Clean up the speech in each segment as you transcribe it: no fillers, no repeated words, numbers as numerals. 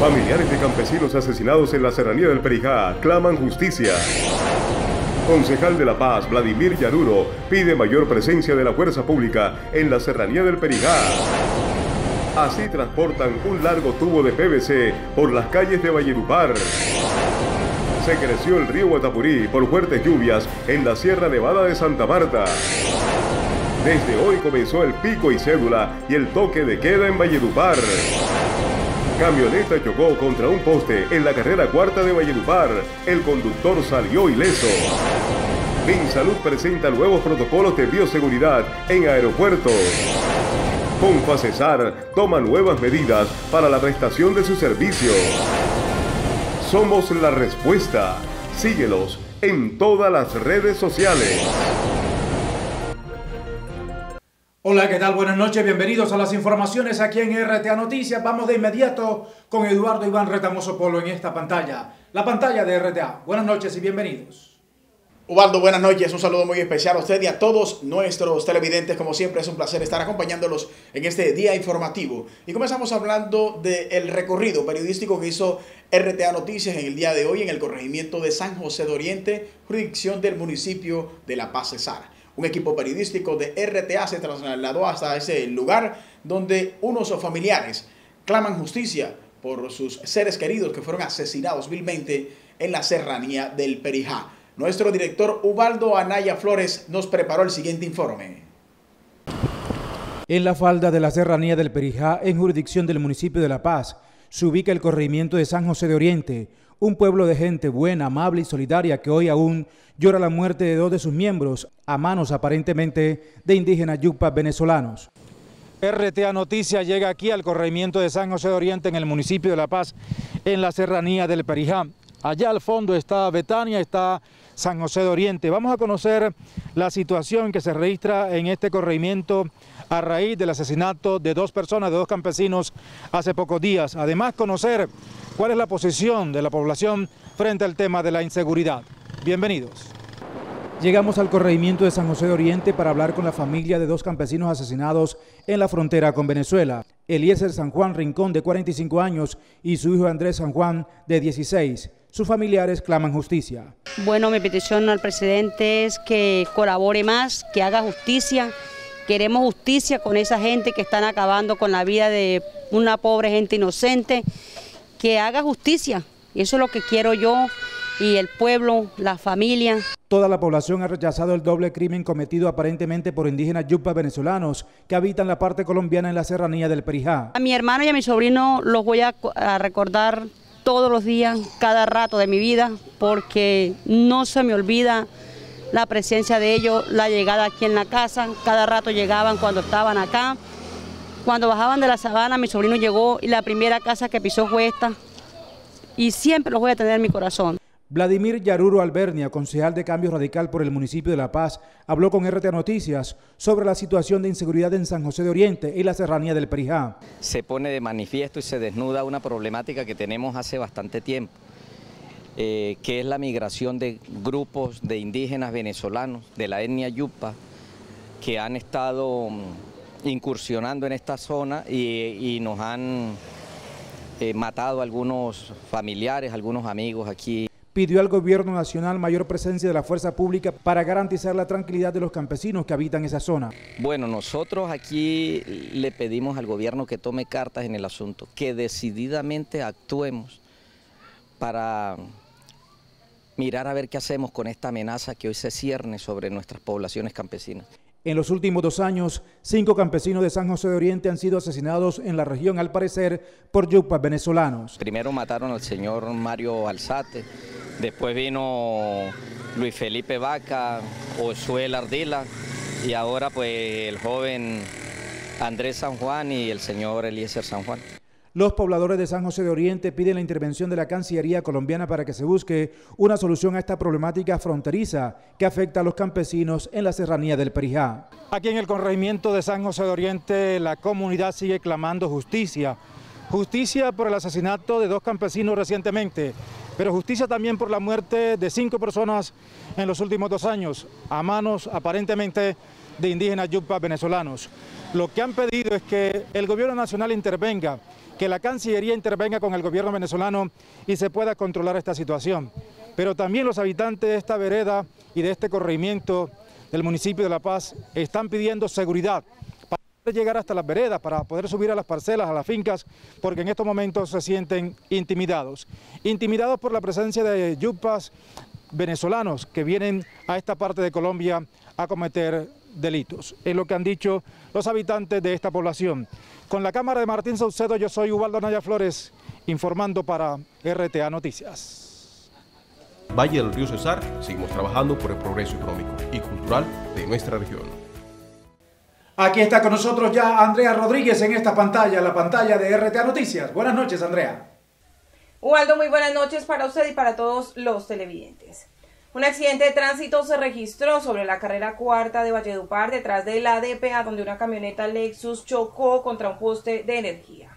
Familiares de campesinos asesinados en la serranía del Perijá claman justicia. Concejal de La Paz, Vladimir Yaruro, pide mayor presencia de la fuerza pública en la serranía del Perijá. Así transportan un largo tubo de PVC por las calles de Valledupar. Se creció el río Guatapurí por fuertes lluvias en la Sierra Nevada de Santa Marta. Desde hoy comenzó el pico y cédula y el toque de queda en Valledupar. Camioneta chocó contra un poste en la carrera cuarta de Valledupar. El conductor salió ileso. Minsalud presenta nuevos protocolos de bioseguridad en aeropuertos. Confacesar toma nuevas medidas para la prestación de sus servicios. Somos la respuesta. Síguelos en todas las redes sociales. Hola, ¿qué tal? Buenas noches, bienvenidos a las informaciones aquí en RTA Noticias. Vamos de inmediato con Eduardo Iván Retamoso Polo en esta pantalla, la pantalla de RTA. Buenas noches y bienvenidos. Ubaldo, buenas noches, un saludo muy especial a usted y a todos nuestros televidentes. Como siempre es un placer estar acompañándolos en este día informativo. Y comenzamos hablando del recorrido periodístico que hizo RTA Noticias en el día de hoy en el corregimiento de San José de Oriente, jurisdicción del municipio de La Paz, Cesar. Un equipo periodístico de RTA se trasladó hasta ese lugar donde unos familiares claman justicia por sus seres queridos que fueron asesinados vilmente en la serranía del Perijá. Nuestro director Ubaldo Anaya Flores nos preparó el siguiente informe. En la falda de la serranía del Perijá, en jurisdicción del municipio de La Paz, se ubica el corregimiento de San José de Oriente, un pueblo de gente buena, amable y solidaria que hoy aún llora la muerte de dos de sus miembros a manos aparentemente de indígenas yupas venezolanos. RTA Noticias llega aquí al corregimiento de San José de Oriente en el municipio de La Paz, en la serranía del Perijá. Allá al fondo está Betania, está San José de Oriente. Vamos a conocer la situación que se registra en este corregimiento a raíz del asesinato de dos personas, de dos campesinos, hace pocos días. Además, conocer cuál es la posición de la población frente al tema de la inseguridad. Bienvenidos. Llegamos al corregimiento de San José de Oriente para hablar con la familia de dos campesinos asesinados en la frontera con Venezuela. Eliezer San Juan Rincón, de 45 años, y su hijo Andrés San Juan, de 16. Sus familiares claman justicia. Bueno, mi petición al presidente es que colabore más, que haga justicia. Queremos justicia con esa gente que están acabando con la vida de una pobre gente inocente, que haga justicia. Eso es lo que quiero yo y el pueblo, la familia. Toda la población ha rechazado el doble crimen cometido aparentemente por indígenas yupas venezolanos que habitan la parte colombiana en la serranía del Perijá. A mi hermano y a mi sobrino los voy a recordar todos los días, cada rato de mi vida, porque no se me olvida la presencia de ellos, la llegada aquí en la casa. Cada rato llegaban cuando estaban acá. Cuando bajaban de la sabana, mi sobrino llegó y la primera casa que pisó fue esta. Y siempre los voy a tener en mi corazón. Vladimir Yaruro Albernia, concejal de Cambio Radical por el municipio de La Paz, habló con RTA Noticias sobre la situación de inseguridad en San José de Oriente y la serranía del Perijá. Se pone de manifiesto y se desnuda una problemática que tenemos hace bastante tiempo, que es la migración de grupos de indígenas venezolanos de la etnia yupa que han estado incursionando en esta zona y nos han matado a algunos familiares, algunos amigos aquí. Pidió al gobierno nacional mayor presencia de la fuerza pública para garantizar la tranquilidad de los campesinos que habitan esa zona. Bueno, nosotros aquí le pedimos al gobierno que tome cartas en el asunto, que decididamente actuemos para mirar a ver qué hacemos con esta amenaza que hoy se cierne sobre nuestras poblaciones campesinas. En los últimos 2 años, 5 campesinos de San José de Oriente han sido asesinados en la región, al parecer, por yupas venezolanos. Primero mataron al señor Mario Alzate, después vino Luis Felipe Vaca, Osuel Ardila, y ahora pues el joven Andrés San Juan y el señor Eliezer San Juan. Los pobladores de San José de Oriente piden la intervención de la Cancillería colombiana para que se busque una solución a esta problemática fronteriza que afecta a los campesinos en la serranía del Perijá. Aquí en el corregimiento de San José de Oriente la comunidad sigue clamando justicia. Justicia por el asesinato de 2 campesinos recientemente, pero justicia también por la muerte de 5 personas en los últimos 2 años a manos aparentemente de indígenas yupas venezolanos. Lo que han pedido es que el gobierno nacional intervenga que la Cancillería intervenga con el gobierno venezolano y se pueda controlar esta situación. Pero también los habitantes de esta vereda y de este corregimiento del municipio de La Paz están pidiendo seguridad para poder llegar hasta las veredas, para poder subir a las parcelas, a las fincas, porque en estos momentos se sienten intimidados. Intimidados por la presencia de yupas venezolanos que vienen a esta parte de Colombia a cometer delitos. Es lo que han dicho los habitantes de esta población. Con la cámara de Martín Saucedo, yo soy Ubaldo Anaya Flores, informando para RTA Noticias. Valle del Río Cesar, seguimos trabajando por el progreso económico y cultural de nuestra región. Aquí está con nosotros ya Andrea Rodríguez en esta pantalla, la pantalla de RTA Noticias. Buenas noches, Andrea. Ubaldo, muy buenas noches para usted y para todos los televidentes. Un accidente de tránsito se registró sobre la carrera cuarta de Valledupar, detrás de la DPA, donde una camioneta Lexus chocó contra un poste de energía.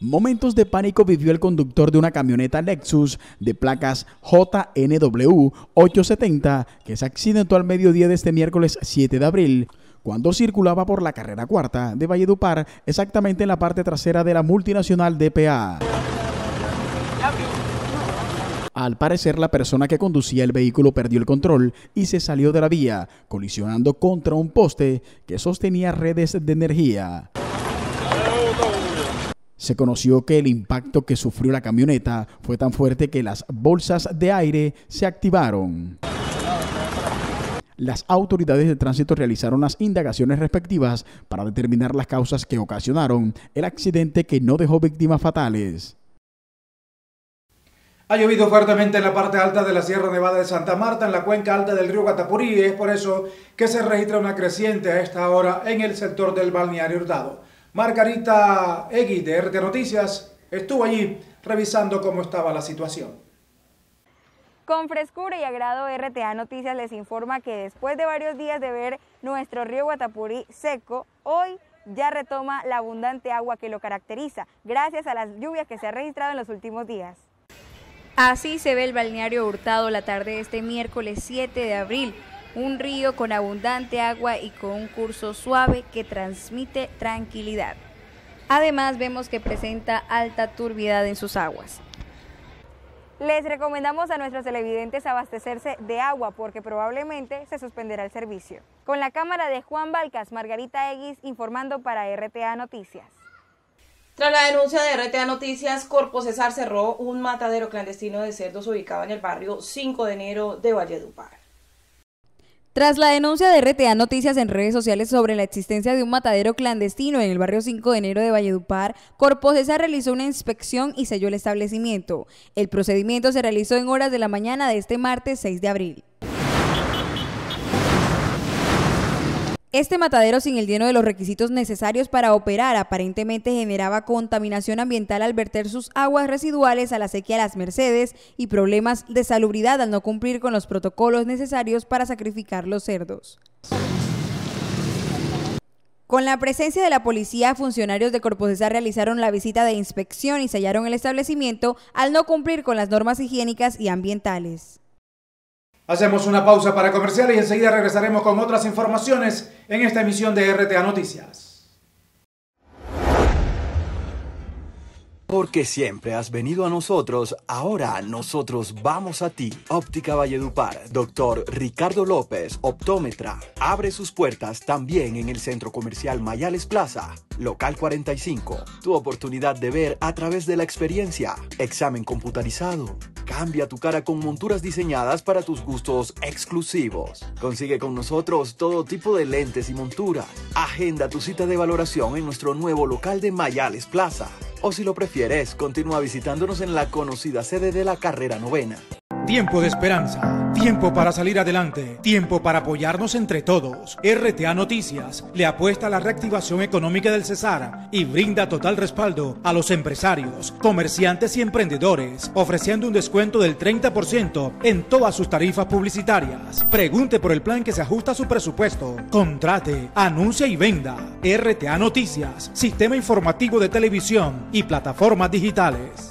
Momentos de pánico vivió el conductor de una camioneta Lexus de placas JNW 870 que se accidentó al mediodía de este miércoles 7 de abril cuando circulaba por la carrera cuarta de Valledupar, exactamente en la parte trasera de la multinacional DPA. Al parecer, la persona que conducía el vehículo perdió el control y se salió de la vía, colisionando contra un poste que sostenía redes de energía. Se conoció que el impacto que sufrió la camioneta fue tan fuerte que las bolsas de aire se activaron. Las autoridades de tránsito realizaron las indagaciones respectivas para determinar las causas que ocasionaron el accidente, que no dejó víctimas fatales. Ha llovido fuertemente en la parte alta de la Sierra Nevada de Santa Marta, en la cuenca alta del río Guatapurí, y es por eso que se registra una creciente a esta hora en el sector del balneario Hurtado. Margarita Egui de RTA Noticias estuvo allí revisando cómo estaba la situación. Con frescura y agrado, RTA Noticias les informa que después de varios días de ver nuestro río Guatapurí seco, hoy ya retoma la abundante agua que lo caracteriza, gracias a las lluvias que se han registrado en los últimos días. Así se ve el balneario Hurtado la tarde de este miércoles 7 de abril. Un río con abundante agua y con un curso suave que transmite tranquilidad. Además, vemos que presenta alta turbidez en sus aguas. Les recomendamos a nuestros televidentes abastecerse de agua porque probablemente se suspenderá el servicio. Con la cámara de Juan Balcas, Margarita Egui informando para RTA Noticias. Tras la denuncia de RTA Noticias, Corpocesar cerró un matadero clandestino de cerdos ubicado en el barrio 5 de enero de Valledupar. Tras la denuncia de RTA Noticias en redes sociales sobre la existencia de un matadero clandestino en el barrio 5 de enero de Valledupar, Corpocesar realizó una inspección y selló el establecimiento. El procedimiento se realizó en horas de la mañana de este martes 6 de abril. Este matadero, sin el lleno de los requisitos necesarios para operar, aparentemente generaba contaminación ambiental al verter sus aguas residuales a la sequía Las Mercedes y problemas de salubridad al no cumplir con los protocolos necesarios para sacrificar los cerdos. Con la presencia de la policía, funcionarios de Corpocesar realizaron la visita de inspección y sellaron el establecimiento al no cumplir con las normas higiénicas y ambientales. Hacemos una pausa para comerciales y enseguida regresaremos con otras informaciones en esta emisión de RTA Noticias. Porque siempre has venido a nosotros, ahora nosotros vamos a ti. Óptica Valledupar, Dr. Ricardo López, optómetra, abre sus puertas también en el Centro Comercial Mayales Plaza, Local 45. Tu oportunidad de ver a través de la experiencia. Examen computarizado. Cambia tu cara con monturas diseñadas para tus gustos exclusivos. Consigue con nosotros todo tipo de lentes y monturas. Agenda tu cita de valoración en nuestro nuevo local de Mayales Plaza. O si lo prefieres, continúa visitándonos en la conocida sede de la Carrera Novena. Tiempo de esperanza, tiempo para salir adelante, tiempo para apoyarnos entre todos. RTA Noticias le apuesta a la reactivación económica del Cesar y brinda total respaldo a los empresarios, comerciantes y emprendedores, ofreciendo un descuento del 30% en todas sus tarifas publicitarias. Pregunte por el plan que se ajusta a su presupuesto. Contrate, anuncia y venda. RTA Noticias, sistema informativo de televisión y plataformas digitales.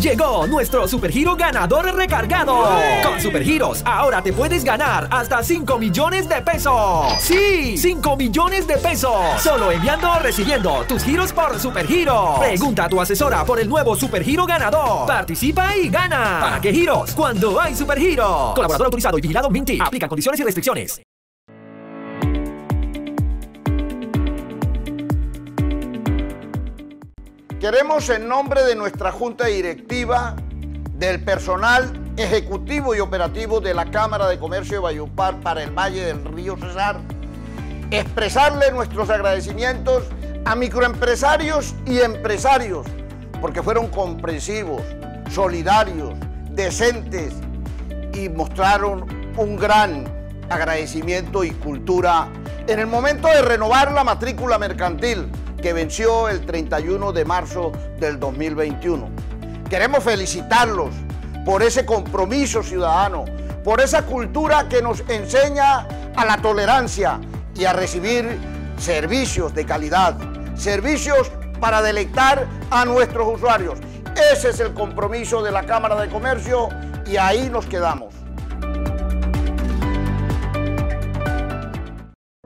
Llegó nuestro Supergiro ganador recargado. Con Supergiros ahora te puedes ganar hasta 5 millones de pesos. Sí, 5 millones de pesos. Solo enviando o recibiendo tus giros por Supergiro. Pregunta a tu asesora por el nuevo Supergiro ganador. Participa y gana. ¿Para qué giros? Cuando hay Supergiro. Colaborador autorizado y vigilado Minty. Aplican condiciones y restricciones. Queremos, en nombre de nuestra Junta Directiva, del personal ejecutivo y operativo de la Cámara de Comercio de Valledupar para el Valle del Río Cesar, expresarle nuestros agradecimientos a microempresarios y empresarios, porque fueron comprensivos, solidarios, decentes y mostraron un gran agradecimiento y cultura en el momento de renovar la matrícula mercantil, que venció el 31 de marzo del 2021. Queremos felicitarlos por ese compromiso ciudadano, por esa cultura que nos enseña a la tolerancia y a recibir servicios de calidad, servicios para deleitar a nuestros usuarios. Ese es el compromiso de la Cámara de Comercio y ahí nos quedamos.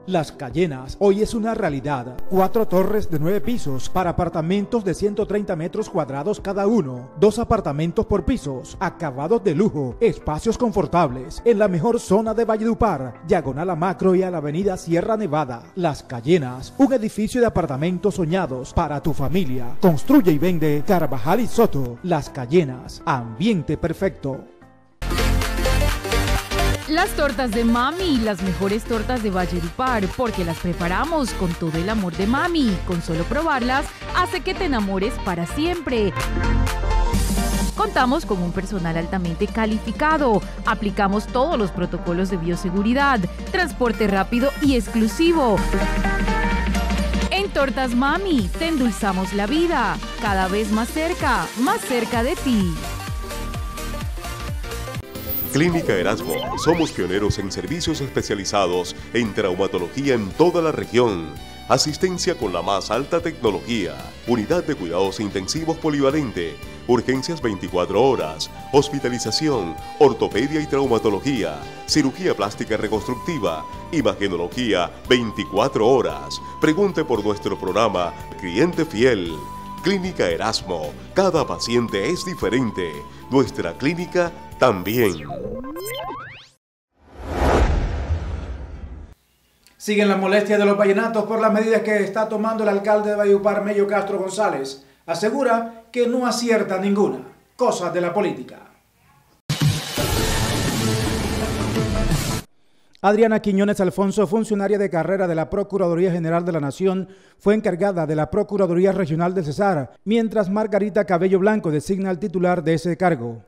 Las Cayenas hoy es una realidad. 4 torres de 9 pisos para apartamentos de 130 metros cuadrados cada uno. 2 apartamentos por pisos, acabados de lujo, espacios confortables, en la mejor zona de Valledupar, diagonal a Macro y a la avenida Sierra Nevada. Las Cayenas, un edificio de apartamentos soñados para tu familia. Construye y vende Carvajal y Soto. Las Cayenas, ambiente perfecto. Las tortas de Mami, las mejores tortas de Valledupar, porque las preparamos con todo el amor de Mami. Con solo probarlas, hace que te enamores para siempre. Contamos con un personal altamente calificado. Aplicamos todos los protocolos de bioseguridad, transporte rápido y exclusivo. En Tortas Mami, te endulzamos la vida, cada vez más cerca de ti. Clínica Erasmo, somos pioneros en servicios especializados en traumatología en toda la región. Asistencia con la más alta tecnología, unidad de cuidados intensivos polivalente, urgencias 24 horas, hospitalización, ortopedia y traumatología, cirugía plástica reconstructiva, imagenología 24 horas. Pregunte por nuestro programa Cliente Fiel. Clínica Erasmo, cada paciente es diferente, nuestra clínica también. Siguen las molestias de los vallenatos por las medidas que está tomando el alcalde de Valledupar, Mello Castro González. Asegura que no acierta ninguna. Cosas de la política. Adriana Quiñones Alfonso, funcionaria de carrera de la Procuraduría General de la Nación, fue encargada de la Procuraduría Regional del Cesar, mientras Margarita Cabello Blanco designa al titular de ese cargo.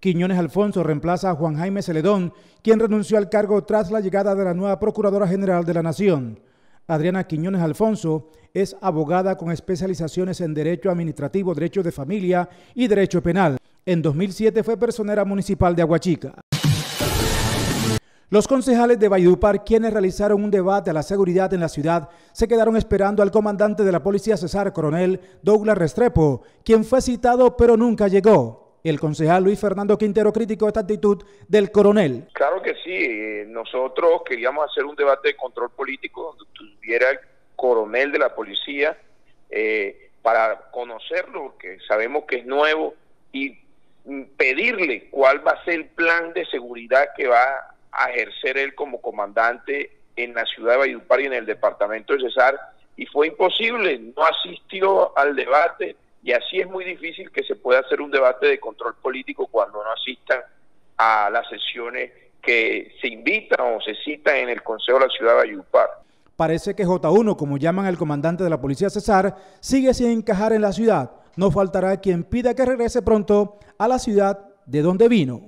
Quiñones Alfonso reemplaza a Juan Jaime Celedón, quien renunció al cargo tras la llegada de la nueva Procuradora General de la Nación. Adriana Quiñones Alfonso es abogada con especializaciones en Derecho Administrativo, Derecho de Familia y Derecho Penal. En 2007 fue personera municipal de Aguachica. Los concejales de Valledupar, quienes realizaron un debate a la seguridad en la ciudad, se quedaron esperando al comandante de la policía César Coronel Douglas Restrepo, quien fue citado pero nunca llegó. El concejal Luis Fernando Quintero criticó esta actitud del coronel. Claro que sí, nosotros queríamos hacer un debate de control político donde tuviera el coronel de la policía para conocerlo, porque sabemos que es nuevo, y pedirle cuál va a ser el plan de seguridad que va a ejercer él como comandante en la ciudad de Valledupar y en el departamento de Cesar, y fue imposible, no asistió al debate. Y así es muy difícil que se pueda hacer un debate de control político cuando no asistan a las sesiones que se invitan o se citan en el Consejo de la Ciudad de Valledupar. Parece que J1, como llaman al comandante de la policía Cesar, sigue sin encajar en la ciudad. No faltará quien pida que regrese pronto a la ciudad de donde vino.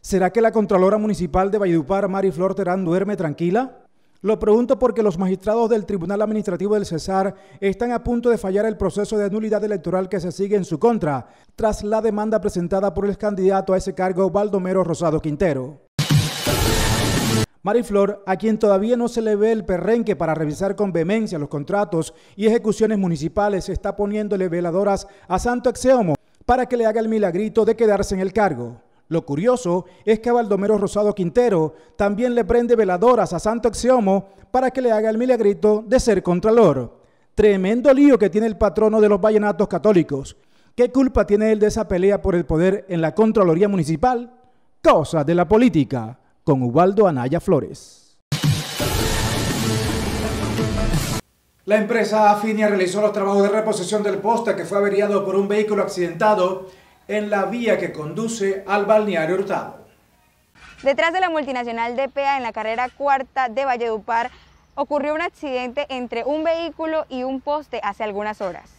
¿Será que la Contralora Municipal de Valledupar, Mariflor Terán, duerme tranquila? Lo pregunto porque los magistrados del Tribunal Administrativo del Cesar están a punto de fallar el proceso de nulidad electoral que se sigue en su contra, tras la demanda presentada por el candidato a ese cargo, Baldomero Rosado Quintero. Mariflor, a quien todavía no se le ve el perrenque para revisar con vehemencia los contratos y ejecuciones municipales, está poniéndole veladoras a Santo Exeomo para que le haga el milagrito de quedarse en el cargo. Lo curioso es que a Baldomero Rosado Quintero también le prende veladoras a Santo Exeomo para que le haga el milagrito de ser contralor. Tremendo lío que tiene el patrono de los vallenatos católicos. ¿Qué culpa tiene él de esa pelea por el poder en la Contraloría Municipal? Cosas de la política, con Ubaldo Anaya Flores. La empresa Afinia realizó los trabajos de reposición del poste que fue averiado por un vehículo accidentado en la vía que conduce al balneario Hurtado. Detrás de la multinacional DPA en la carrera cuarta de Valledupar ocurrió un accidente entre un vehículo y un poste hace algunas horas.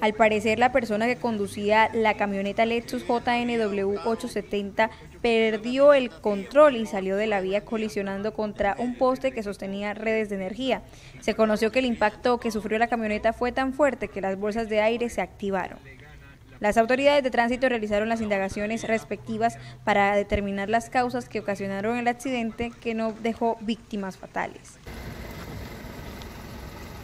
Al parecer, la persona que conducía la camioneta Lexus JNW 870 perdió el control y salió de la vía colisionando contra un poste que sostenía redes de energía. Se conoció que el impacto que sufrió la camioneta fue tan fuerte que las bolsas de aire se activaron. Las autoridades de tránsito realizaron las indagaciones respectivas para determinar las causas que ocasionaron el accidente, que no dejó víctimas fatales.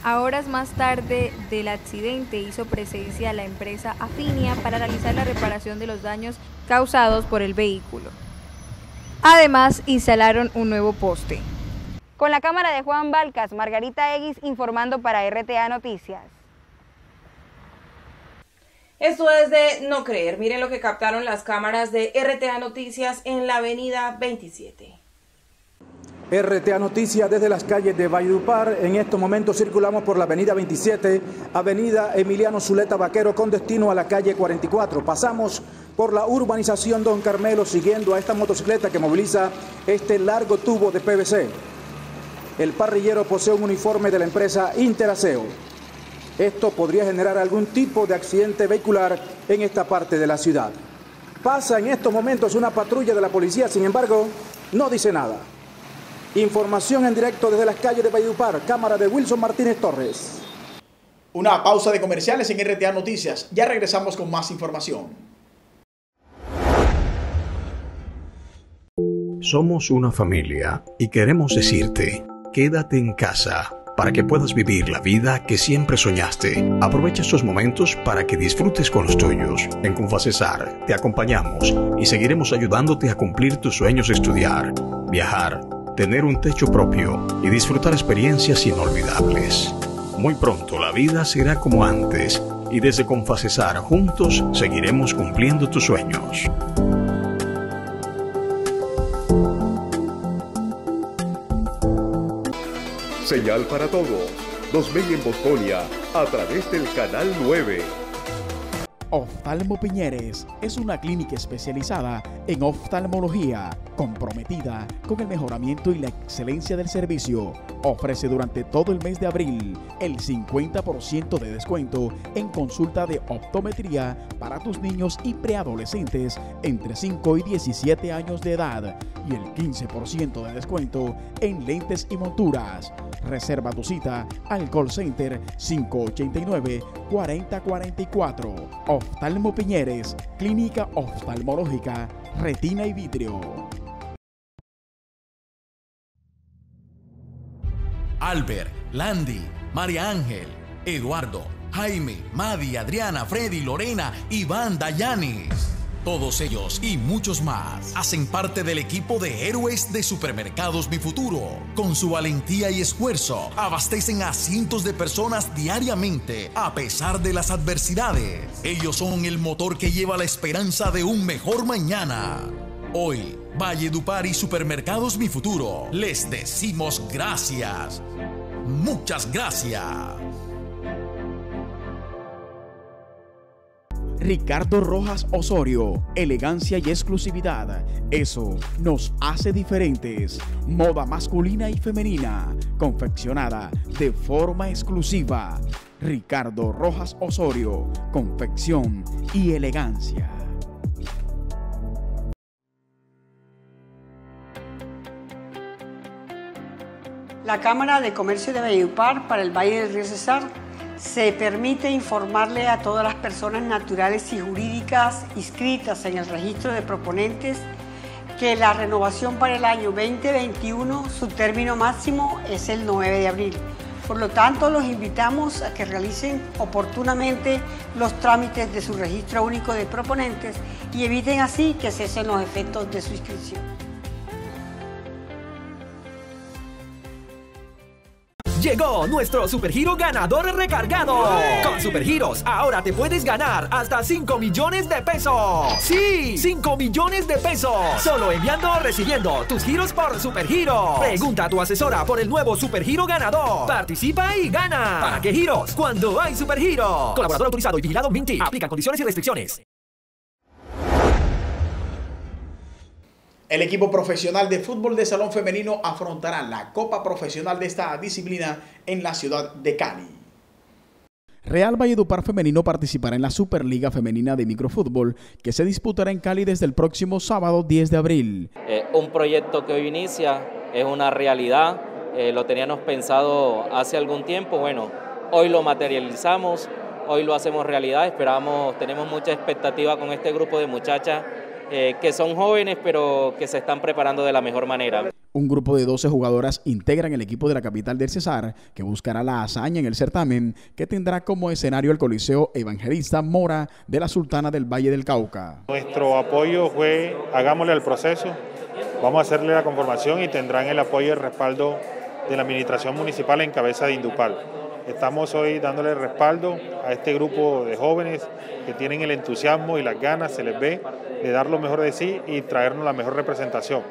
A horas más tarde del accidente hizo presencia la empresa Afinia para realizar la reparación de los daños causados por el vehículo. Además, instalaron un nuevo poste. Con la cámara de Juan Balcas, Margarita Egui informando para RTA Noticias. Esto es de no creer. Miren lo que captaron las cámaras de RTA Noticias en la avenida 27. RTA Noticias desde las calles de Valledupar. En estos momentos circulamos por la avenida 27, avenida Emiliano Zuleta Vaquero, con destino a la calle 44. Pasamos por la urbanización Don Carmelo, siguiendo a esta motocicleta que moviliza este largo tubo de PVC. El parrillero posee un uniforme de la empresa Interaseo. Esto podría generar algún tipo de accidente vehicular en esta parte de la ciudad. Pasa en estos momentos una patrulla de la policía, sin embargo, no dice nada. Información en directo desde las calles de Valledupar, cámara de Wilson Martínez Torres. Una pausa de comerciales en RTA Noticias. Ya regresamos con más información. Somos una familia y queremos decirte, quédate en casa para que puedas vivir la vida que siempre soñaste. Aprovecha estos momentos para que disfrutes con los tuyos. En Confacesar te acompañamos y seguiremos ayudándote a cumplir tus sueños de estudiar, viajar, tener un techo propio y disfrutar experiencias inolvidables. Muy pronto la vida será como antes y desde Confacesar juntos seguiremos cumpliendo tus sueños. Señal para todos. Nos ven en Bosconia a través del canal 9. Oftalmo Piñeres es una clínica especializada en oftalmología, comprometida con el mejoramiento y la excelencia del servicio. Ofrece durante todo el mes de abril el 50% de descuento en consulta de optometría para tus niños y preadolescentes entre 5 y 17 años de edad y el 15% de descuento en lentes y monturas. Reserva tu cita al call center 589-4044. Oftalmo Piñeres, clínica oftalmológica, retina y vitrio. Albert, Landy, María Ángel, Eduardo, Jaime, Madi, Adriana, Freddy, Lorena, Iván, Dayanis. Todos ellos y muchos más hacen parte del equipo de héroes de Supermercados Mi Futuro. Con su valentía y esfuerzo, abastecen a cientos de personas diariamente a pesar de las adversidades. Ellos son el motor que lleva la esperanza de un mejor mañana. Hoy, Valledupar y Supermercados Mi Futuro les decimos gracias. Muchas gracias. Ricardo Rojas Osorio, elegancia y exclusividad, eso nos hace diferentes. Moda masculina y femenina, confeccionada de forma exclusiva. Ricardo Rojas Osorio, confección y elegancia. La Cámara de Comercio de Valledupar para el Valle del Río Cesar se permite informarle a todas las personas naturales y jurídicas inscritas en el registro de proponentes que la renovación para el año 2021, su término máximo es el 9 de abril. Por lo tanto, los invitamos a que realicen oportunamente los trámites de su registro único de proponentes y eviten así que cesen los efectos de su inscripción. Llegó nuestro Supergiro ganador recargado. Con Supergiros ahora te puedes ganar hasta 5 millones de pesos. Sí, 5 millones de pesos. Solo enviando o recibiendo tus giros por Supergiros. Pregunta a tu asesora por el nuevo Supergiro ganador. Participa y gana. ¿Para qué giros? Cuando hay Supergiros. Colaborador autorizado y vigilado Minty. Aplican condiciones y restricciones. El equipo profesional de fútbol de salón femenino afrontará la Copa Profesional de esta disciplina en la ciudad de Cali. Real Valledupar Femenino participará en la Superliga Femenina de Microfútbol, que se disputará en Cali desde el próximo sábado 10 de abril. Un proyecto que hoy inicia, es una realidad, lo teníamos pensado hace algún tiempo, bueno, hoy lo materializamos, hoy lo hacemos realidad, esperamos, tenemos mucha expectativa con este grupo de muchachas, que son jóvenes pero que se están preparando de la mejor manera. Un grupo de 12 jugadoras integran el equipo de la capital del Cesar, que buscará la hazaña en el certamen, que tendrá como escenario el Coliseo Evangelista Mora de la Sultana del Valle del Cauca. Nuestro apoyo fue, hagámosle al proceso, vamos a hacerle la conformación y tendrán el apoyo y el respaldo de la administración municipal en cabeza de Indupal. Estamos hoy dándole respaldo a este grupo de jóvenes que tienen el entusiasmo y las ganas, se les ve, de dar lo mejor de sí y traernos la mejor representación.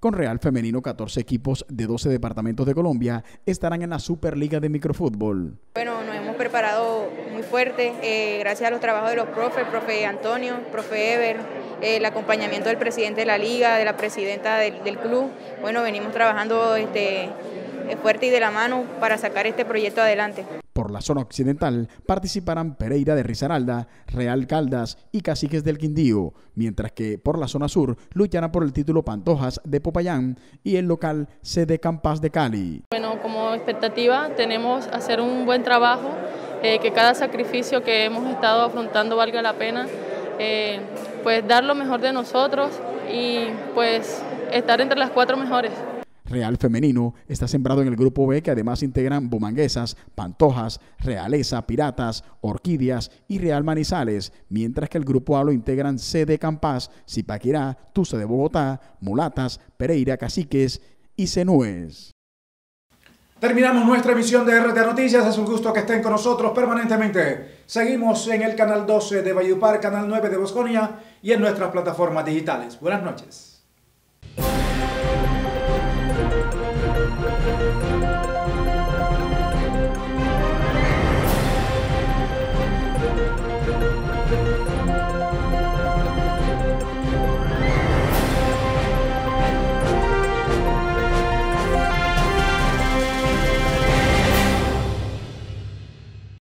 Con Real Femenino, 14 equipos de 12 departamentos de Colombia estarán en la Superliga de Microfútbol. Bueno, nos hemos preparado muy fuerte, gracias a los trabajos de los profes, profe Antonio, profe Ever, el acompañamiento del presidente de la liga, de la presidenta del club. Bueno, venimos trabajando fuerte y de la mano para sacar este proyecto adelante. Por la zona occidental participarán Pereira de Risaralda, Real Caldas y Caciques del Quindío, mientras que por la zona sur lucharán por el título Pantojas de Popayán y el local CD Campas de Cali. Bueno, como expectativa tenemos hacer un buen trabajo, que cada sacrificio que hemos estado afrontando valga la pena, pues dar lo mejor de nosotros y pues estar entre las 4 mejores. Real Femenino está sembrado en el grupo B, que además integran Bumanguesas, Pantojas, Realeza, Piratas, Orquídeas y Real Manizales, mientras que el grupo A lo integran CD Campas, Zipaquirá, Tusa de Bogotá, Mulatas, Pereira, Caciques y Cenúes. Terminamos nuestra emisión de RTA Noticias, es un gusto que estén con nosotros permanentemente. Seguimos en el canal 12 de Valledupar, canal 9 de Bosconia y en nuestras plataformas digitales. Buenas noches.